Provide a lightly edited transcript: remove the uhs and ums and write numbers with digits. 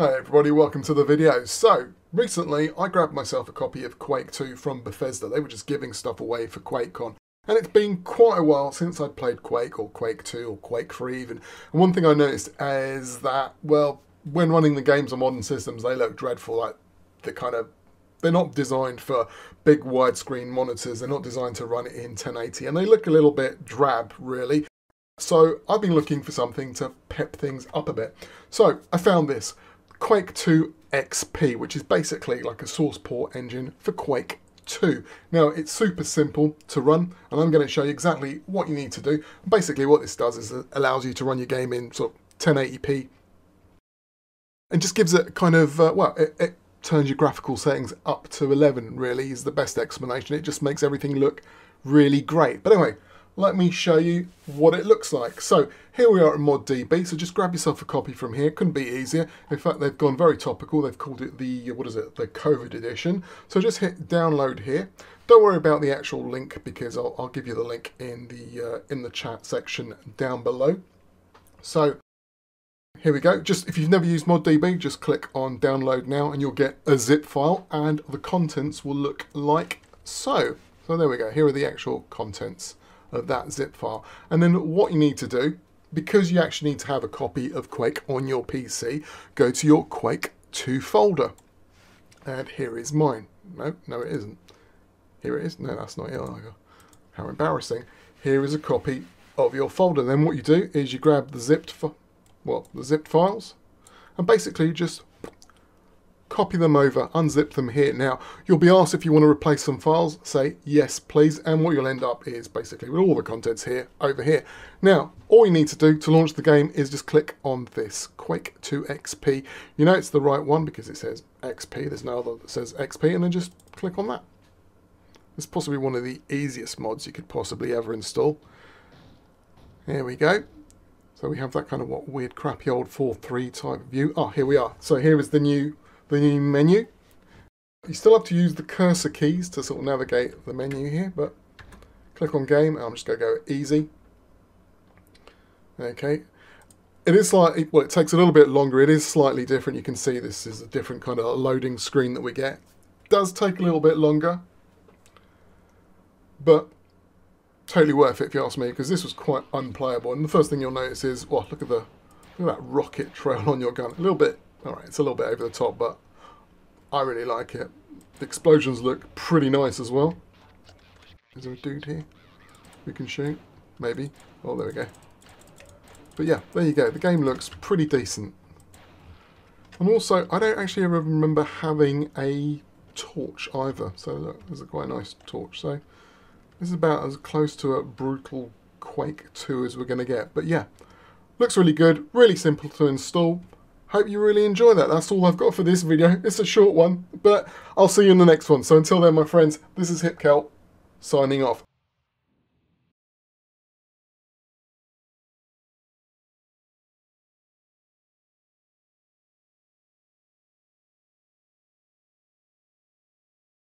Hey everybody, welcome to the video. So, recently I grabbed myself a copy of Quake 2 from Bethesda. They were just giving stuff away for QuakeCon. And it's been quite a while since I'd played Quake or Quake 2 or Quake 3 even. And one thing I noticed is that, well, when running the games on modern systems, they look dreadful. Like, they're not designed for big widescreen monitors. They're not designed to run it in 1080. And they look a little bit drab, really. So I've been looking for something to pep things up a bit. So I found this. Quake 2 XP, which is basically like a source port engine for Quake 2. Now, it's super simple to run, and I'm going to show you exactly what you need to do. Basically, what this does is it allows you to run your game in sort of 1080p, and just gives it kind of, it turns your graphical settings up to 11, really, is the best explanation. It just makes everything look really great. But anyway, let me show you what it looks like. So here we are at ModDB, so just grab yourself a copy from here. Couldn't be easier. In fact, they've gone very topical. They've called it the, the COVID edition. So just hit download here. Don't worry about the actual link because I'll give you the link in the chat section down below. So here we go. Just if you've never used ModDB, just click on download now and you'll get a zip file and the contents will look like so. So there we go. Here are the actual contents of that zip file. And then what you need to do, because you actually need to have a copy of Quake on your PC, go to your Quake 2 folder. And here is mine. No, it isn't. Here it is. No, that's not it. How embarrassing. Here is a copy of your folder. Then what you do is you grab the zipped files and basically just copy them over, unzip them here. Now, you'll be asked if you want to replace some files, say yes please, and what you'll end up is basically with all the contents here, over here. Now, all you need to do to launch the game is just click on this, Quake 2 XP. You know it's the right one because it says XP, there's no other that says XP, and then just click on that. It's possibly one of the easiest mods you could possibly ever install. There we go. So we have that kind of weird crappy old 4:3 type view. Oh, here we are. So here is the new menu. You still have to use the cursor keys to sort of navigate the menu here, but click on game, and I'm just going to go easy. Okay. It is slightly, well, it takes a little bit longer. It is slightly different. You can see this is a different kind of loading screen that we get. It does take a little bit longer, but totally worth it if you ask me, because this was quite unplayable. And the first thing you'll notice is, well, look at that rocket trail on your gun. A little bit, all right, it's a little bit over the top, but I really like it. The explosions look pretty nice as well. Is there a dude here we can shoot? Maybe. Oh, there we go. But yeah, there you go. The game looks pretty decent. And also, I don't actually ever remember having a torch either. So look, there's a quite nice torch. So this is about as close to a brutal Quake 2 as we're going to get. But yeah, looks really good. Really simple to install. Hope you really enjoy that. That's all I've got for this video. It's a short one, but I'll see you in the next one. So until then, my friends, this is HippCelt signing off.